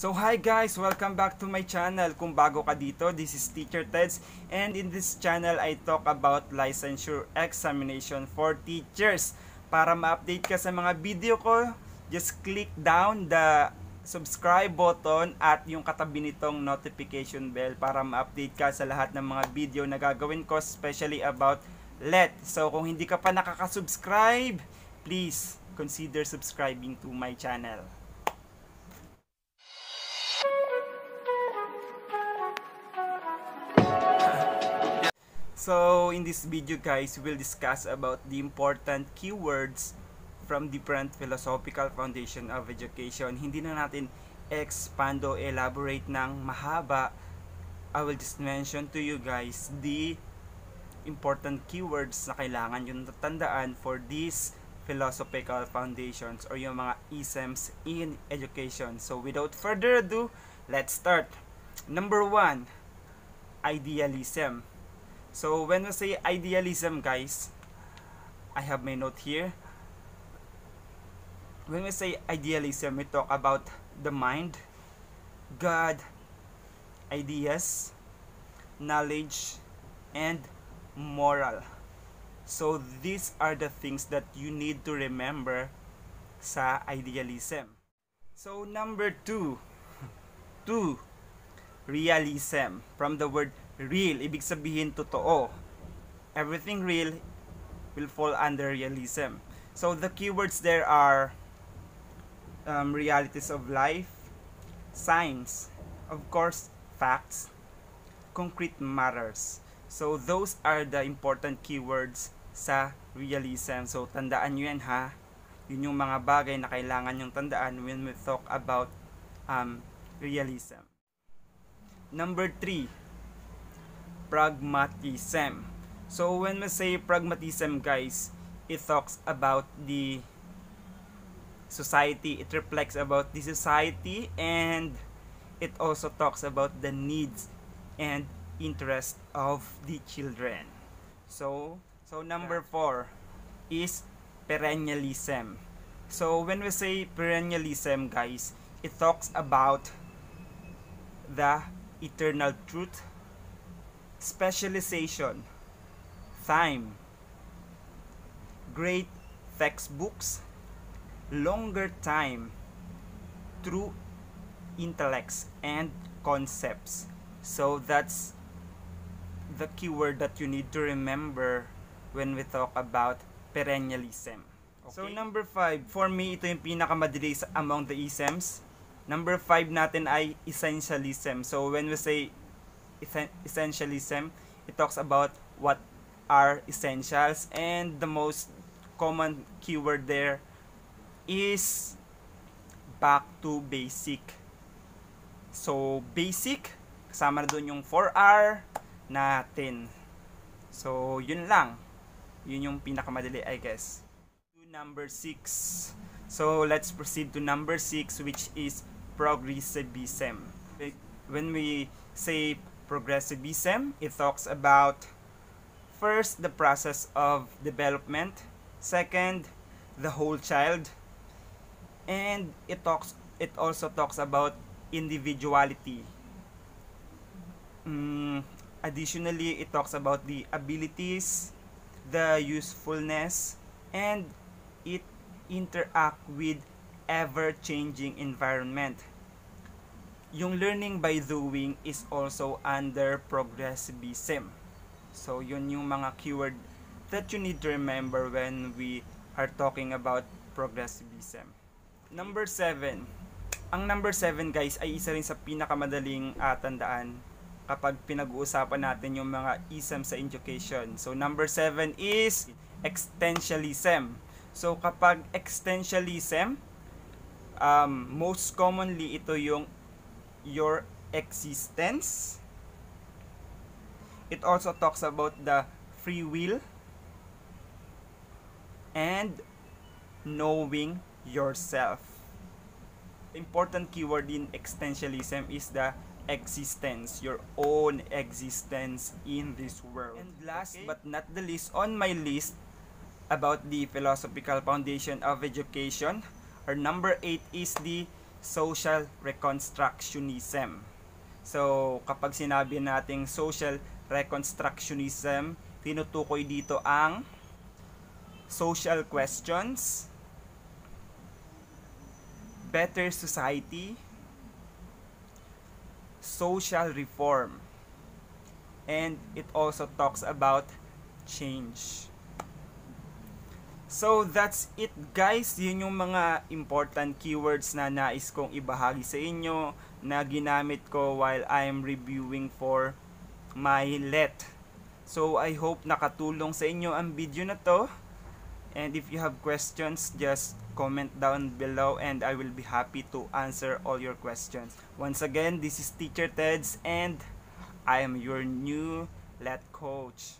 So hi guys, welcome back to my channel. Kung bago ka dito, this is Teacher Teds, and in this channel I talk about licensure examination for teachers. Para ma-update ka sa mga video ko, just click down the subscribe button at yung katabi nitong notification bell para ma-update ka sa lahat ng mga video na gagawin ko, especially about LET. So kung hindi ka pa nakaka-subscribe, please consider subscribing to my channel. So in this video guys, we'll discuss about the important keywords from different philosophical foundation of education. Hindi na natin expand o elaborate ng mahaba. I will just mention to you guys the important keywords na kailangan yung tatandaan for these philosophical foundations or yung mga isms in education. So without further ado, let's start. Number one, idealism. So when we say idealism guys, I have my note here. When we say idealism, we talk about the mind, God, ideas, knowledge, and moral. So these are the things that you need to remember sa idealism. So number two, realism. From the word real, ibig sabihin totoo. Everything real will fall under realism. So the keywords there are realities of life, science, of course, facts, concrete matters. So those are the important keywords sa realism. So tandaan nyo yan ha. Yun yung mga bagay na kailangan yung tandaan when we talk about realism. Number three, pragmatism. So when we say pragmatism guys, it talks about the society, it reflects about the society, and it also talks about the needs and interest of the children. So number four is perennialism. So when we say perennialism guys, it talks about the eternal truth, specialization, time, great textbooks, longer time, true intellects, and concepts. So that's the keyword that you need to remember when we talk about perennialism. Okay. So number five, for me ito yung pinakamadali among the isms. Number five natin ay essentialism. So when we say essentialism, it talks about what are essentials, and the most common keyword there is back to basic. So basic, kasama na doon yung 4R natin. So yun lang, yun yung pinakamadali I guess. To number 6. So let's proceed to number 6, which is progressivism. When we say progressivism, it talks about first, the process of development, second, the whole child, and it also talks about individuality. Additionally, it talks about the abilities, the usefulness, and it interacts with ever-changing environment. Yung learning by doing is also under progressivism. So yun yung mga keyword that you need to remember when we are talking about progressivism. Number 7. Ang number 7 guys ay isa rin sa pinakamadaling tandaan kapag pinag-uusapan natin yung mga ism sa education. So number 7 is existentialism. So kapag existentialism, most commonly ito yung your existence. It also talks about the free will and knowing yourself. Important keyword in existentialism is the existence, your own existence in this world. And last but not the least on my list about the philosophical foundation of education, our number 8 is the social reconstructionism. So, kapag sinabi nating social reconstructionism, tinutukoy dito ang social questions, better society, social reform, and it also talks about change. So that's it, guys. Yun yung mga important keywords na nais kong ibahagi sa inyo na ginamit ko while I'm reviewing for my LET. So I hope nakatulong sa inyo ang video na to. And if you have questions, just comment down below and I will be happy to answer all your questions. Once again, this is Teacher Teds and I am your new LET coach.